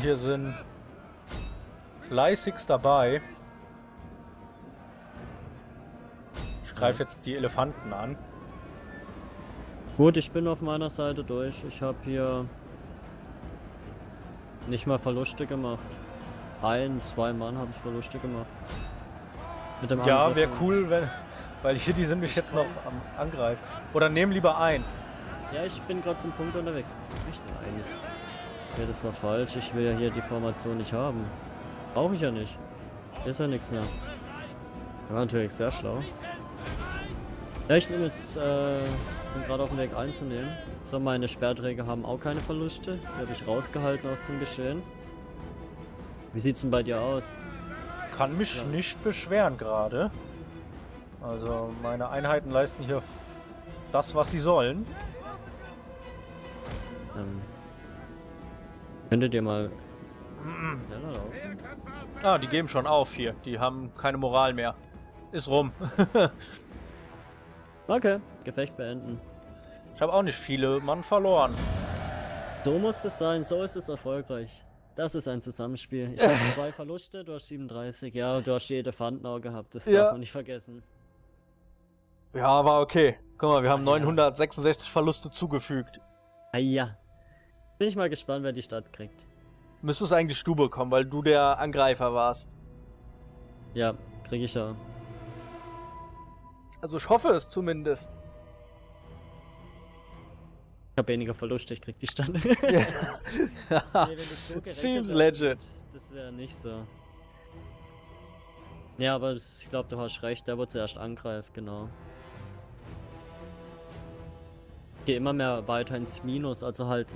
Hier sind fleißigst dabei. Ich greife jetzt die Elefanten an. Gut, ich bin auf meiner Seite durch. Ich habe hier nicht mal Verluste gemacht. Zwei Mann habe ich Verluste gemacht. Mit dem ja, wäre cool, wenn, weil hier die sind mich jetzt noch am Angreifen. Oder nehmen lieber ein. Ja, ich bin gerade zum Punkt unterwegs. Was mache ich denn eigentlich? Ja, das war falsch. Ich will ja hier die Formation nicht haben. Brauche ich ja nicht. Ist ja nichts mehr. War natürlich sehr schlau. Ja, ich nehme jetzt, bin gerade auf dem Weg einzunehmen. So, meine Sperrträger haben auch keine Verluste. Die habe ich rausgehalten aus dem Geschehen. Wie sieht's denn bei dir aus? Kann mich nicht beschweren gerade. Also meine Einheiten leisten hier das, was sie sollen. Könntet ihr mal... schneller laufen? Ah, die geben schon auf hier. Die haben keine Moral mehr. Ist rum. Okay, Gefecht beenden. Ich habe auch nicht viele Mann verloren. So muss es sein, so ist es erfolgreich. Das ist ein Zusammenspiel. Ich habe 2 Verluste, du hast 37. Ja, du hast die Elefanten auch gehabt, das darf man nicht vergessen. Ja, war okay. Guck mal, wir haben 966 Verluste zugefügt. Ah ja. Bin ich mal gespannt, wer die Stadt kriegt. Müsstest eigentlich du bekommen, weil du der Angreifer warst. Ja, krieg ich ja. Also ich hoffe es zumindest. Ich habe weniger Verluste, ich krieg die Stadt. Nee, wenn das so seems legit. Das wäre nicht so. Ja, aber das, ich glaube, du hast recht, der wird zuerst angreifen, genau. Ich gehe immer mehr weiter ins Minus, also halt,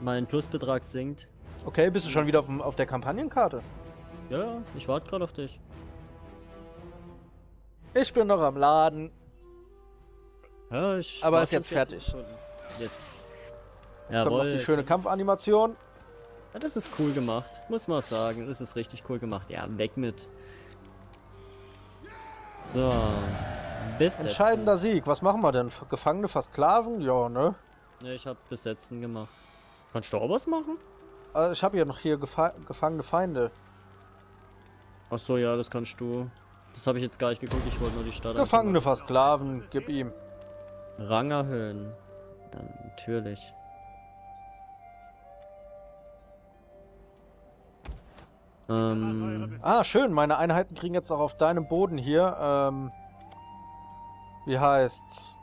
mein Plusbetrag sinkt. Okay, bist du schon wieder auf der Kampagnenkarte? Ja, ich warte gerade auf dich. Ich bin noch am Laden. Ja, aber ist jetzt fertig. Jetzt. Jetzt kommt noch die schöne Kampfanimation. Ja, das ist cool gemacht, muss man sagen. Das ist richtig cool gemacht. Ja, weg mit. So. Besetzen. Entscheidender Sieg. Was machen wir denn? Gefangene versklaven? Ja, ne? Ne, ich hab Besetzen gemacht. Kannst du auch was machen? Also ich habe ja noch hier gefangene Feinde. Ach so, ja, das kannst du. Das habe ich jetzt gar nicht geguckt. Ich wollte nur die Stadt. Gefangene versklaven. Gib ihm. Rang erhöhen. Ja, natürlich. Ah, schön. Meine Einheiten kriegen jetzt auch auf deinem Boden hier, wie heißt's?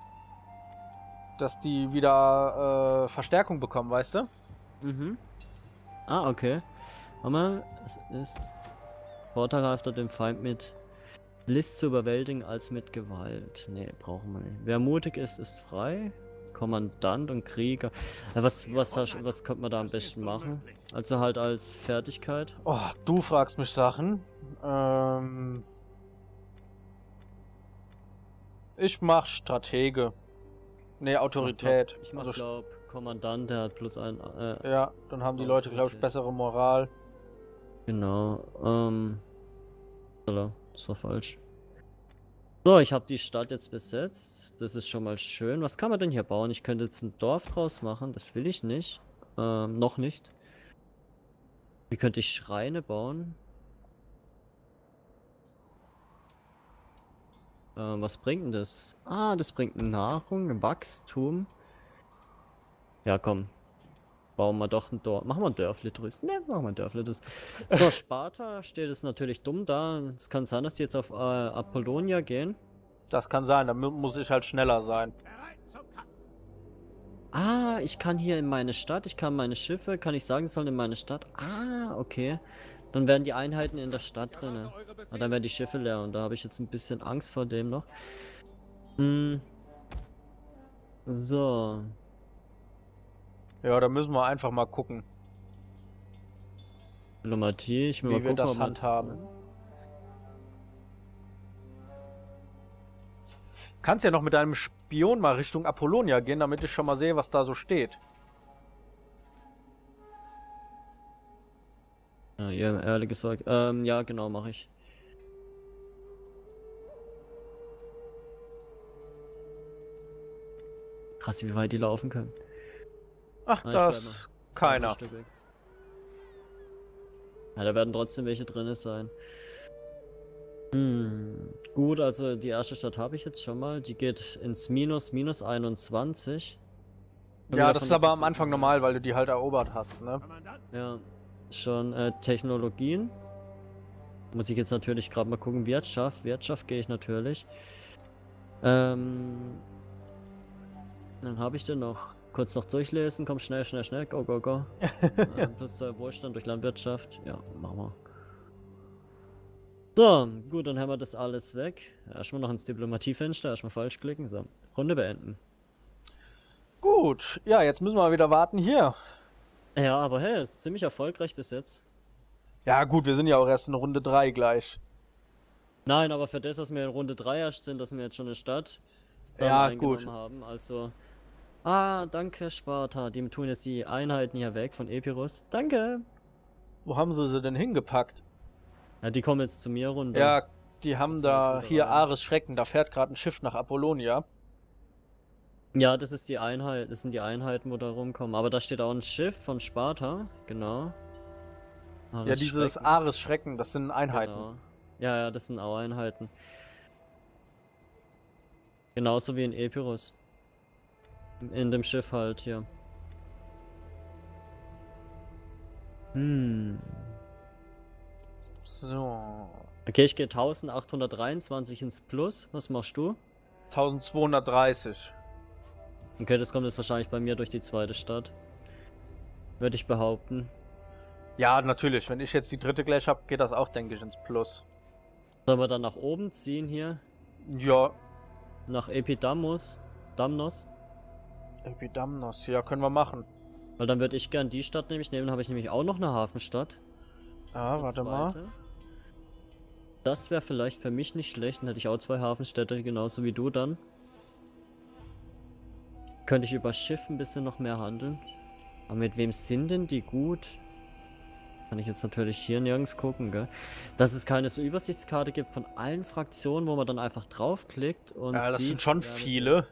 Dass die wieder Verstärkung bekommen, weißt du? Mhm. Ah, okay. Warte mal, es ist vorteilhafter, den Feind mit List zu überwältigen als mit Gewalt. Ne, brauchen wir nicht. Wer mutig ist, ist frei. Kommandant und Krieger. Was könnte man da am besten machen? Also halt als Fertigkeit. Oh, du fragst mich Sachen. Ich mach Stratege. Ne, Autorität. Ich glaube, Kommandant, der hat +1. Ja, dann haben die Leute, glaube ich, bessere Moral. Genau. Das war falsch. So, ich habe die Stadt jetzt besetzt. Das ist schon mal schön. Was kann man denn hier bauen? Ich könnte jetzt ein Dorf draus machen. Das will ich nicht. Noch nicht. Wie könnte ich Schreine bauen? Was bringt denn das? Ah, das bringt Nahrung, Wachstum. Ja, komm. Bauen wir doch ein Dorf. Machen wir ein Dörfle drüst. Ne, machen wir ein Dörfle drüst. So, Sparta steht es natürlich dumm da. Es kann sein, dass die jetzt auf Apollonia gehen. Das kann sein, da muss ich halt schneller sein. Ah, ich kann hier in meine Stadt, ich kann meine Schiffe, kann ich sagen, sollen in meine Stadt. Ah, okay. Dann werden die Einheiten in der Stadt drin. Ah, dann werden die Schiffe leer und da habe ich jetzt ein bisschen Angst vor dem noch. Hm. So. Ja, da müssen wir einfach mal gucken. Diplomatie, ich will mal gucken, wie wir das handhaben. Kannst ja noch mit deinem Spion mal Richtung Apollonia gehen, damit ich schon mal sehe, was da so steht. Ja, ehrlich gesagt, ja, genau, mache ich. Krass, wie weit die laufen können. Ach, das keiner. Ja, da werden trotzdem welche drin sein. Gut, also die erste Stadt habe ich jetzt schon mal. Die geht ins minus 21. Ja, das ist aber am Anfang normal, weil du die halt erobert hast, ne? Ja, schon Technologien. Muss ich jetzt natürlich gerade mal gucken. Wirtschaft gehe ich natürlich. Dann habe ich den noch. Kurz noch durchlesen, komm schnell, go, go, go. Plus Wohlstand durch Landwirtschaft. Ja, machen wir. So, gut, dann haben wir das alles weg. Erstmal noch ins Diplomatiefenster, erstmal falsch klicken. So, Runde beenden. Gut, ja, jetzt müssen wir wieder warten hier. Ja, aber hey, ist ziemlich erfolgreich bis jetzt. Ja gut, wir sind ja auch erst in Runde 3 gleich. Nein, aber für das, dass wir in Runde 3 erst sind, dass wir jetzt schon eine Stadt ja, gut. Haben, also... Ah, danke Sparta, die tun jetzt die Einheiten hier weg von Epirus. Danke! Wo haben sie denn hingepackt? Ja, die kommen jetzt zu mir runter. Ja, die haben da hier Ares Schrecken, da fährt gerade ein Schiff nach Apollonia. Ja, das ist die Einheit, das sind die Einheiten, wo da rumkommen. Aber da steht auch ein Schiff von Sparta, genau. Ares ja, dieses Schrecken. Ares Schrecken, das sind Einheiten. Genau. Ja, das sind auch Einheiten. Genauso wie in Epirus. In dem Schiff halt, hier. So. Okay, ich gehe 1823 ins Plus. Was machst du? 1230. Okay, das kommt jetzt wahrscheinlich bei mir durch die zweite Stadt. Würde ich behaupten. Ja, natürlich. Wenn ich jetzt die dritte gleich habe, geht das auch, denke ich, ins Plus. Sollen wir dann nach oben ziehen hier? Ja. Nach Epidamnos? Damnos? Epidamnos, ja, können wir machen. Weil dann würde ich gern die Stadt nämlich nehmen, dann habe ich nämlich auch noch eine Hafenstadt. Ah, warte mal. Das wäre vielleicht für mich nicht schlecht, dann hätte ich auch 2 Hafenstädte, genauso wie du dann. Könnte ich über Schiff ein bisschen noch mehr handeln. Aber mit wem sind denn die gut? Kann ich jetzt natürlich hier nirgends gucken, gell? Dass es keine so Übersichtskarte gibt von allen Fraktionen, wo man dann einfach draufklickt und ja, das sieht, sind schon viele.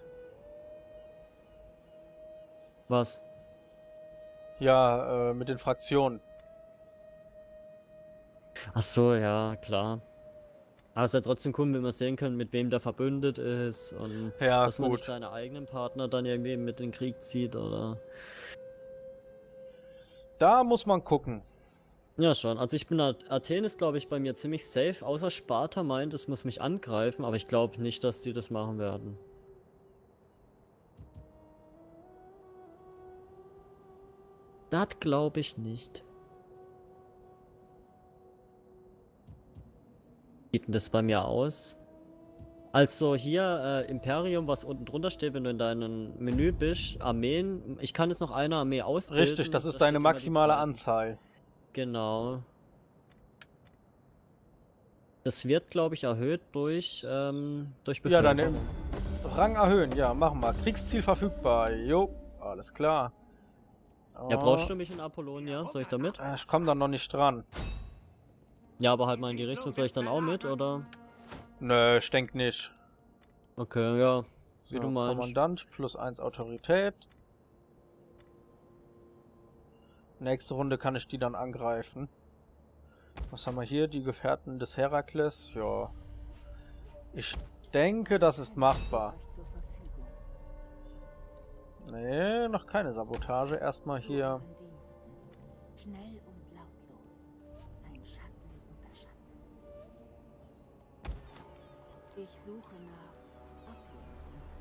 Was? Ja, mit den Fraktionen. Ach so, ja, klar. Aber es ist ja trotzdem cool, wenn wir sehen können, mit wem der verbündet ist und ja, dass man nicht seine eigenen Partner dann irgendwie mit in den Krieg zieht, oder? Da muss man gucken. Ja, schon. Also ich bin, Athen ist, glaube ich, bei mir ziemlich safe, außer Sparta meint, es muss mich angreifen, aber ich glaube nicht, dass die das machen werden. Das glaube ich nicht. Wie sieht denn das bei mir aus? Also hier Imperium, was unten drunter steht, wenn du in deinem Menü bist, Armeen. Ich kann jetzt noch eine Armee ausbilden. Richtig, das ist deine maximale Anzahl. Genau. Das wird, glaube ich, erhöht durch Bevölkerung. Ja, deine Rang erhöhen. Ja, machen wir. Kriegsziel verfügbar. Jo, alles klar. Ja, brauchst du mich in Apollonia? Soll ich da mit? Ich komme dann noch nicht dran. Ja, aber halt mal in die Richtung. Soll ich dann auch mit, oder? Nö, ich denke nicht. Okay, ja. Wie so, du meinst. Kommandant, +1 Autorität. Nächste Runde kann ich die dann angreifen. Was haben wir hier? Die Gefährten des Herakles. Ja. Ich denke, das ist machbar. Nee, noch keine Sabotage. Erstmal hier. Schnell und lautlos. Ein Schatten unter Schatten. Ich suche nach Ablenkung.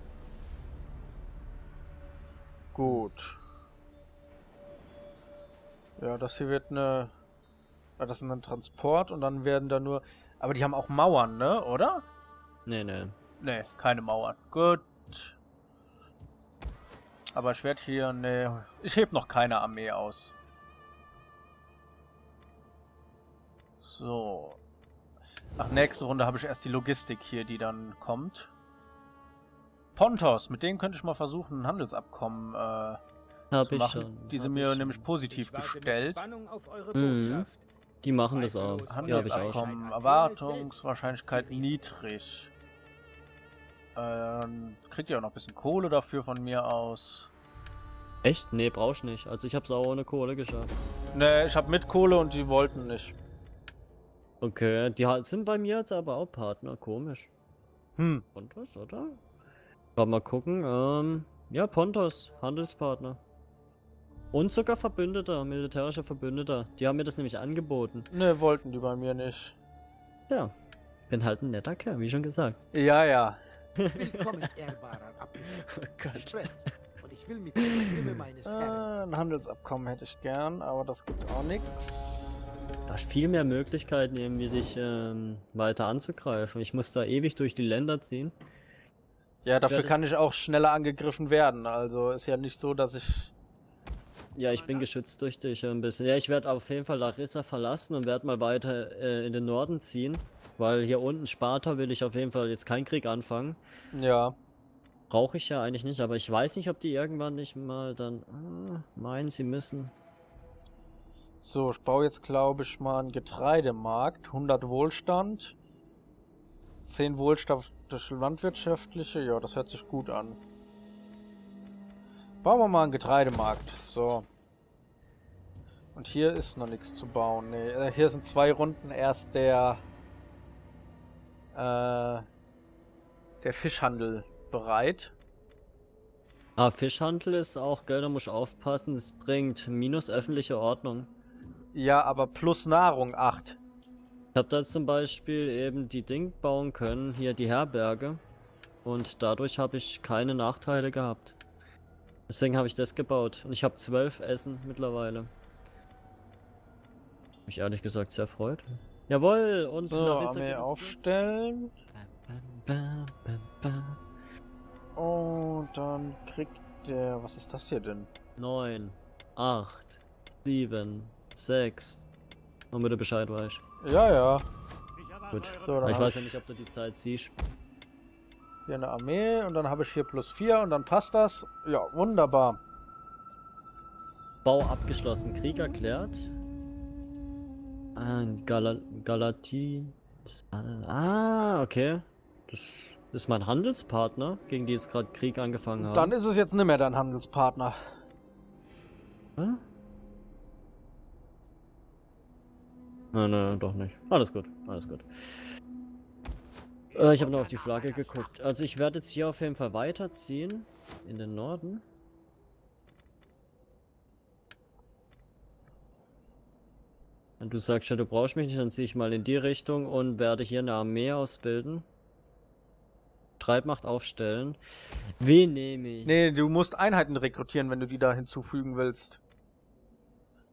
Gut. Ja, das hier wird eine. Ah, das ist ein Transport und dann werden da nur. Aber die haben auch Mauern, ne? Oder? Nee. Nee, keine Mauern. Gut. Aber ich werde hier, ne, ich heb noch keine Armee aus. So. Nach nächste Runde habe ich erst die Logistik hier, die dann kommt. Pontos, mit denen könnte ich mal versuchen, ein Handelsabkommen zu machen. Die sind mir nämlich positiv gestellt. Die machen das auch. Handelsabkommen, Erwartungswahrscheinlichkeit niedrig. Kriegt ihr auch noch ein bisschen Kohle dafür von mir aus? Echt? Nee, brauchst nicht. Also ich hab's auch ohne Kohle geschafft. Nee, ich habe mit Kohle und die wollten nicht. Okay, die sind bei mir jetzt aber auch Partner, komisch. Hm. Pontos, oder? Mal gucken, ja, Pontos, Handelspartner. Und sogar Verbündeter, militärische Verbündeter. Die haben mir das nämlich angeboten. Ne, wollten die bei mir nicht. Ja, bin halt ein netter Kerl, wie schon gesagt. Ja, ja. Willkommen, ehrbarer Abgesetzter. Und ich will mit der Stimme meines Herrn. Ein Handelsabkommen hätte ich gern, aber das gibt auch nichts. Da hast viel mehr Möglichkeiten, irgendwie dich weiter anzugreifen. Ich muss da ewig durch die Länder ziehen. Ja, dafür kann ich auch schneller angegriffen werden. Also ist ja nicht so, dass ich... Ja, ich bin geschützt durch dich ein bisschen. Ja, ich werde auf jeden Fall Larissa verlassen und werde mal weiter in den Norden ziehen. Weil hier unten Sparta will ich auf jeden Fall jetzt keinen Krieg anfangen. Ja. Brauche ich ja eigentlich nicht, aber ich weiß nicht, ob die irgendwann nicht mal dann meinen, sie müssen. So, ich baue jetzt, glaube ich, mal einen Getreidemarkt. 100 Wohlstand. 10 Wohlstand durch landwirtschaftliche. Ja, das hört sich gut an. Bauen wir mal einen Getreidemarkt. So. Und hier ist noch nichts zu bauen. Nee, hier sind 2 Runden erst der Fischhandel bereit. Ah, Fischhandel ist auch, gell, da muss ich aufpassen. Das bringt minus öffentliche Ordnung. Ja, aber plus Nahrung 8. Ich habe da zum Beispiel eben die Ding bauen können, hier die Herberge. Und dadurch habe ich keine Nachteile gehabt. Deswegen habe ich das gebaut und ich habe 12 Essen mittlerweile. Mich ehrlich gesagt sehr freut. Jawohl, und so, Armee aufstellen. Und dann kriegt der, was ist das hier denn? 9, 8, 7, 6. Nur damit du Bescheid weißt. Ja, ja. Gut, so, dann ich weiß ja nicht, ob du die Zeit siehst. Hier eine Armee und dann habe ich hier plus 4 und dann passt das. Ja, wunderbar. Bau abgeschlossen, Krieg erklärt. Galatie. Ah, okay. Das ist mein Handelspartner, gegen die jetzt gerade Krieg angefangen haben. Dann ist es jetzt nicht mehr dein Handelspartner. Hm? Nein, nein, doch nicht. Alles gut, alles gut. Ich habe nur auf die Flagge geguckt. Also ich werde jetzt hier auf jeden Fall weiterziehen. In den Norden. Und du sagst ja, du brauchst mich nicht, dann ziehe ich mal in die Richtung und werde hier eine Armee ausbilden. Streitmacht aufstellen. Wen nehme ich? Nee, du musst Einheiten rekrutieren, wenn du die da hinzufügen willst.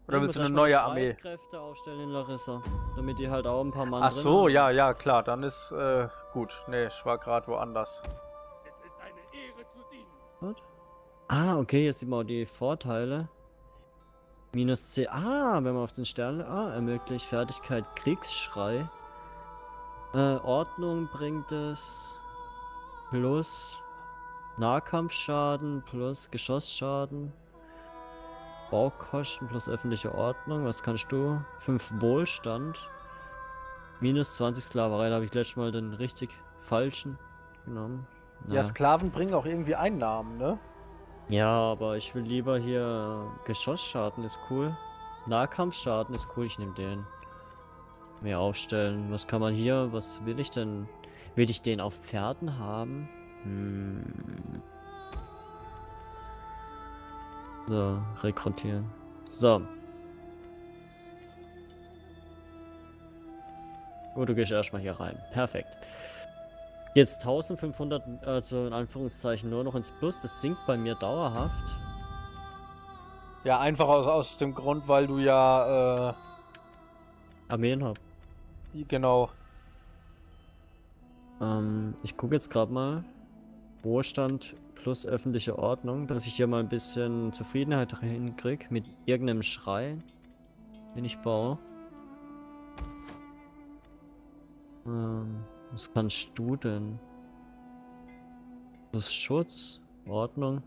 Oder willst du eine neue Armee? Kräfte aufstellen in Larissa, damit die halt auch ein paar Mann drin haben. Ach so, ja, ja, klar, dann ist gut. Nee, ich war gerade woanders. Es ist eine Ehre zu dienen. What? Ah, okay, jetzt sieht man auch die Vorteile. Minus C. Ah, wenn man auf den Stern ermöglicht Fertigkeit Kriegsschrei. Ordnung bringt es plus Nahkampfschaden plus Geschossschaden. Baukosten plus öffentliche Ordnung. Was kannst du? 5 Wohlstand. Minus 20 Sklaverei. Da habe ich letztes Mal den richtig falschen genommen. Naja. Ja, Sklaven bringen auch irgendwie Einnahmen, ne? Ja, aber ich will lieber hier... Geschossschaden ist cool. Nahkampfschaden ist cool. Ich nehme den. Mehr aufstellen. Was kann man hier? Was will ich denn? Will ich den auf Pferden haben? Hm... So, rekrutieren. So. Gut, du gehst erstmal hier rein. Perfekt. Jetzt 1500, also in Anführungszeichen nur noch ins Plus. Das sinkt bei mir dauerhaft. Ja, einfach aus dem Grund, weil du ja, Armeen hab. Genau. Ich gucke jetzt gerade mal. Wohlstand... plus öffentliche Ordnung, dass ich hier mal ein bisschen Zufriedenheit hinkriege mit irgendeinem Schrei, den ich baue. Was kannst du denn? Das Schutz, Ordnung.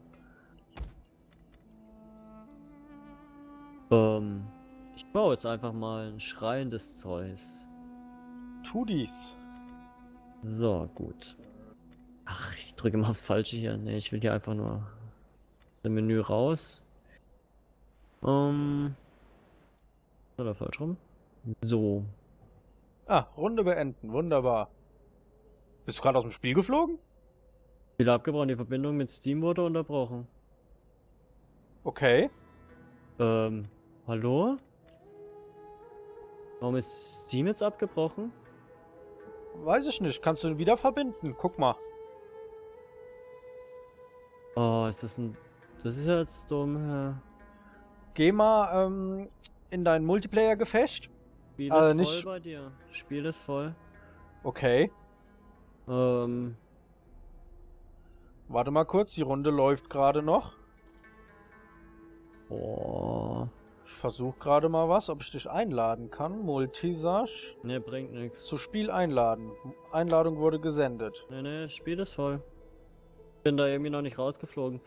Ich baue jetzt einfach mal ein schreiendes Zeus. Tu dies. So, gut. Ach, ich drücke mal aufs Falsche hier. Ne, ich will hier einfach nur das Menü raus. Oder falsch rum? So. Ah, Runde beenden. Wunderbar. Bist du gerade aus dem Spiel geflogen? Spiel abgebrochen. Die Verbindung mit Steam wurde unterbrochen. Okay. Hallo? Warum ist Steam jetzt abgebrochen? Weiß ich nicht. Kannst du wieder verbinden? Guck mal. Oh, ist das ein... Das ist ja jetzt dumm, Herr. Geh mal in dein Multiplayer-Gefecht. Spiel ist voll nicht... bei dir. Spiel ist voll. Okay. Warte mal kurz, die Runde läuft gerade noch. Boah. Ich versuche gerade mal was, ob ich dich einladen kann. Multisage. Ne, bringt nichts. Zu Spiel einladen. Einladung wurde gesendet. Ne, ne, Spiel ist voll. Bin da irgendwie noch nicht rausgeflogen.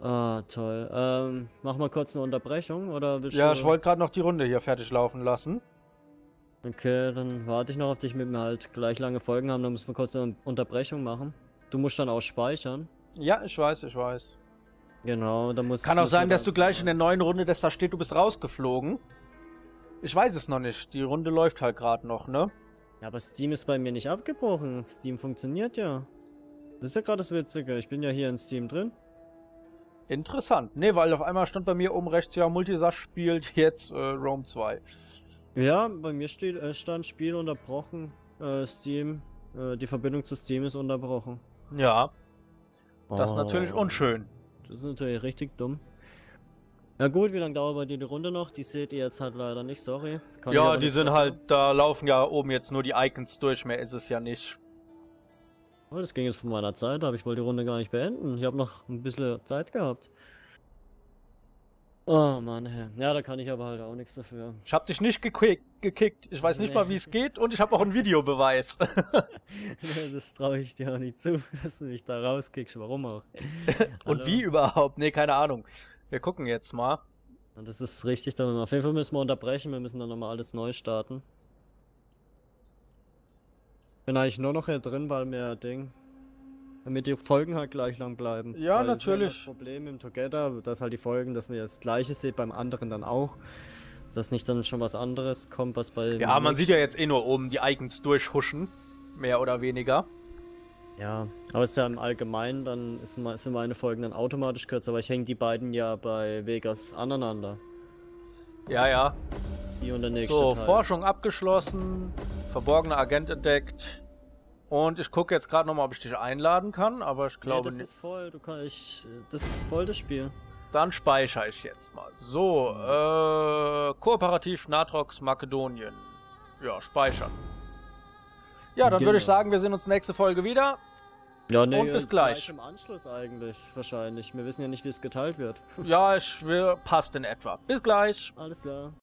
Ah, toll. Mach mal kurz eine Unterbrechung, oder willst du... Ja, ich wollte gerade noch die Runde hier fertig laufen lassen. Okay, dann warte ich noch auf dich, mit mir halt gleich lange Folgen haben, dann müssen wir kurz eine Unterbrechung machen. Du musst dann auch speichern. Ja, ich weiß, ich weiß. Genau, dann muss... Kann auch sein, dass du gleich in der neuen Runde, dass da steht, du bist rausgeflogen. Ich weiß es noch nicht, die Runde läuft halt gerade noch, ne? Ja, aber Steam ist bei mir nicht abgebrochen, Steam funktioniert ja. Das ist ja gerade das Witzige, ich bin ja hier in Steam drin. Interessant, ne, weil auf einmal stand bei mir oben rechts, ja, Multisach spielt jetzt Rome 2. Ja, bei mir steht, stand Spiel unterbrochen, Steam, die Verbindung zu Steam ist unterbrochen. Ja, das ist natürlich unschön. Das ist natürlich richtig dumm. Na gut, wie lange dauert bei dir die Runde noch? Die seht ihr jetzt halt leider nicht, sorry. Kann ja, die sind halt, da laufen ja oben jetzt nur die Icons durch, mehr ist es ja nicht. Oh, das ging jetzt von meiner Zeit ab, ich wollte die Runde gar nicht beenden. Ich habe noch ein bisschen Zeit gehabt. Oh Mann, hey. Ja, da kann ich aber halt auch nichts dafür. Ich habe dich nicht gekickt. Ich weiß nicht mal, wie es geht und ich habe auch einen Videobeweis. Das traue ich dir auch nicht zu, dass du mich da rauskickst. Warum auch? Und wie überhaupt? Nee, keine Ahnung. Wir gucken jetzt mal. Und das ist richtig, dann auf jeden Fall müssen wir unterbrechen. Wir müssen dann nochmal alles neu starten. Bin eigentlich nur noch hier drin, weil mir Ding, damit die Folgen halt gleich lang bleiben. Ja, weil natürlich. Das Problem im Together, dass halt die Folgen, dass wir das Gleiche sehen beim anderen dann auch, dass nicht dann schon was anderes kommt, was bei... Ja, man sieht ja jetzt eh nur oben die Icons durchhuschen, mehr oder weniger. Ja, aber es ist ja im Allgemeinen, dann sind meine Folgen dann automatisch kürzer, weil ich hänge die beiden ja bei Vegas aneinander. Ja, ja. Die und der nächste Teil. Forschung abgeschlossen. Verborgener Agent entdeckt. Und ich gucke jetzt gerade nochmal, ob ich dich einladen kann, aber ich glaube nicht. Nee, das ist voll, das ist voll das Spiel. Dann speichere ich jetzt mal. So, kooperativ NaTr0x Makedonien. Ja, speichern. Ja, dann würde ich sagen, wir sehen uns nächste Folge wieder. Ja, nee, und bis gleich. Im Anschluss eigentlich, wahrscheinlich. Wir wissen ja nicht, wie es geteilt wird. Ja, passt in etwa. Bis gleich. Alles klar.